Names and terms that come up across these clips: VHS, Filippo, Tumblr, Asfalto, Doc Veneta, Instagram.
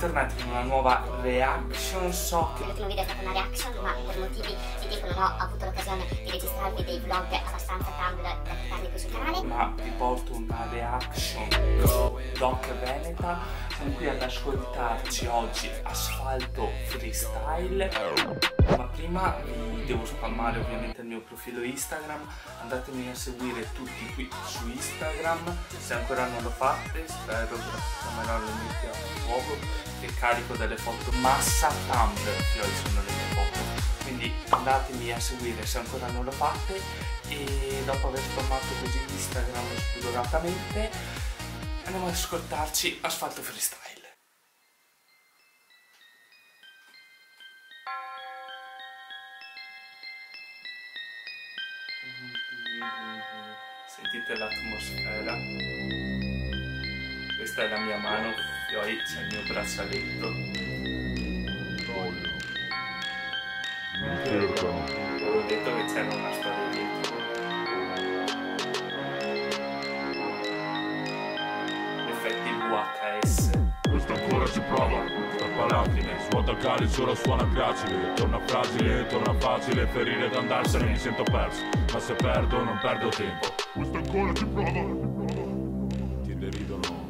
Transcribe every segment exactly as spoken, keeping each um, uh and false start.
ritornati in una nuova reaction. So che l'ultimo video è stata una reaction, ma per motivi di tempo non ho avuto l'occasione di registrarvi dei vlog abbastanza tramble da portarvi qui sul canale, ma vi porto una reaction Doc Veneta con cui ad ascoltarci oggi Asfalto freestyle. Ma prima vi devo spalmare ovviamente il mio profilo Instagram, andatemi a seguire tutti qui su Instagram se ancora non lo fate. Spero che non lo mettiamo un nuovo e carico delle foto massa Tumblr, che oggi sono le mie foto, quindi andatemi a seguire se ancora non lo fate. E dopo aver spalmato così Instagram spudoratamente, andiamo ad ascoltarci Asfalto freestyle. Sentite l'atmosfera. Questa è la mia mano, poi c'è il mio braccialetto. Ho detto che c'era una storia dietro. Effetti V H S. Questa ancora si prova, questa palacrime. Svuota il calice, ora suona gracile. Torna fragile, torna facile. Ferire ed andarsene, mi sento perso. Ma se perdo, non perdo tempo. Questa ancora ti prova, ti deridono.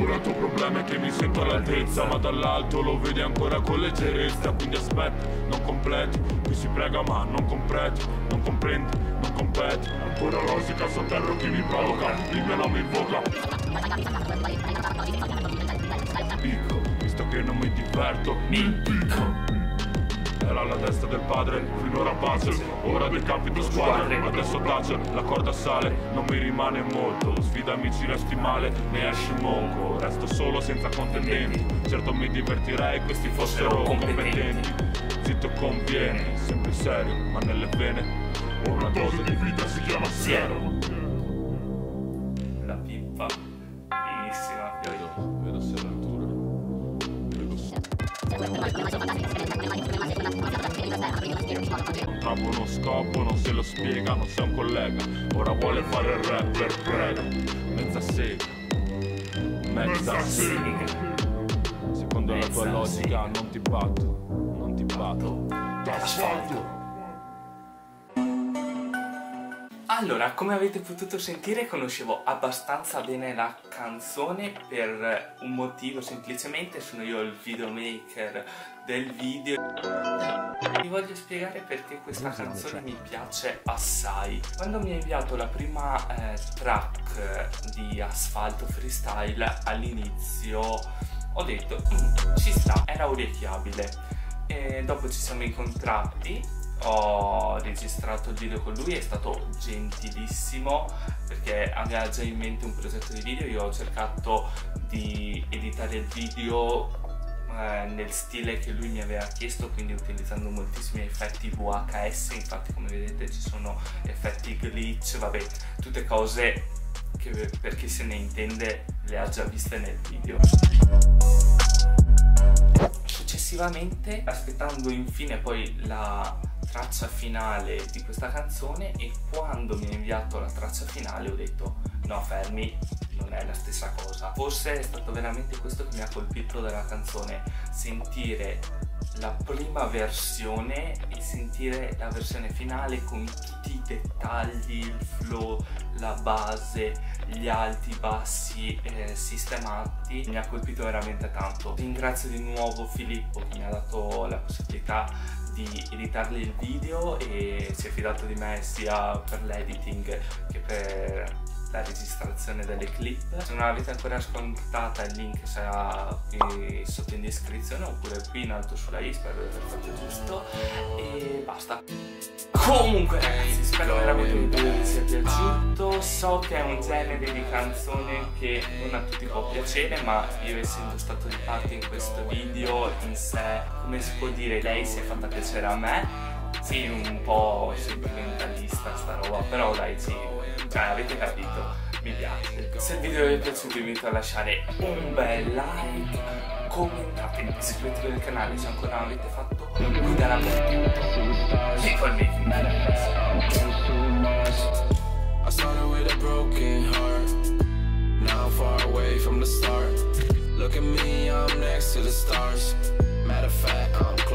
Ora il tuo problema è che mi sento all'altezza, ma dall'alto lo vedi ancora con leggerezza. Quindi aspetti, non completi, qui si prega ma non completi. Non comprendi, non competi, ancora rosica sotterro chi mi provoca. Il veleno mi invoca. Dico, visto che non mi diverto, mi dico. Era la testa del padre, finora pace, ora decapito squadre, adesso tace, la corda sale, non mi rimane molto, sfidami ci resti male, ne esci monco, resto solo senza contendenti, certo mi divertirei questi fossero competenti, zitto conviene, sempre serio, ma nelle vene, una dose di vita si chiama siero. La pippa, finissima, vedo, vedo serratura, vedo. Trappo uno scopo, non se lo spiega, non sei un collega. Ora vuole fare il rapper, prega. Mezza sega, mezza sega. Secondo la tua logica non ti batto, non ti batto. Asfalto. Allora, come avete potuto sentire, conoscevo abbastanza bene la canzone per un motivo, semplicemente sono io il videomaker del video. Vi voglio spiegare perché questa canzone mi piace assai. Quando mi ha inviato la prima eh, track di Asfalto freestyle, all'inizio ho detto ci sta, era orecchiabile. E dopo ci siamo incontrati, ho registrato il video con lui, è stato gentilissimo perché aveva già in mente un progetto di video. Io ho cercato di editare il video eh, nel stile che lui mi aveva chiesto, quindi utilizzando moltissimi effetti V H S. Infatti come vedete ci sono effetti glitch, vabbè, tutte cose che per chi se ne intende le ha già viste nel video. Successivamente, aspettando infine poi la traccia finale di questa canzone, e quando mi ha inviato la traccia finale ho detto no, fermi, non è la stessa cosa. Forse è stato veramente questo che mi ha colpito della canzone, sentire la prima versione e sentire la versione finale con tutti i dettagli, il flow, la base, gli alti, bassi eh, sistemati. Mi ha colpito veramente tanto. Ringrazio di nuovo Filippo che mi ha dato la possibilità di editarle il video e si è fidato di me sia per l'editing che per la registrazione delle clip. Se non l'avete ancora ascoltata, il link sarà qui sotto in descrizione oppure qui in alto sulla i, spero di aver fatto giusto e basta. Comunque ragazzi, spero veramente che il video vi sia piaciuto. So che è un genere di canzone che non a tutti può piacere, ma io essendo stato di parte in questo video, in sé, come si può dire, lei si è fatta piacere a me. Sì, un po' sentimentalista sta roba, però dai, sì, cioè avete capito, mi piace. Se il video vi è piaciuto vi invito a lasciare un bel like, commentate, iscrivetevi al canale se ancora non l'avete fatto, guidate la mia. I started with a broken heart. Now I'm far away from the start. Look at me, I'm next to the stars. Matter of fact, I'm